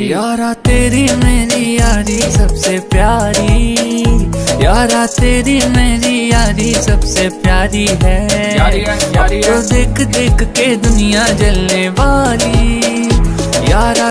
यारा तेरी मेरी यारी सबसे प्यारी, यारा तेरी मेरी यारी सबसे प्यारी है। यारी तो देख देख के दुनिया जलने वाली यारा।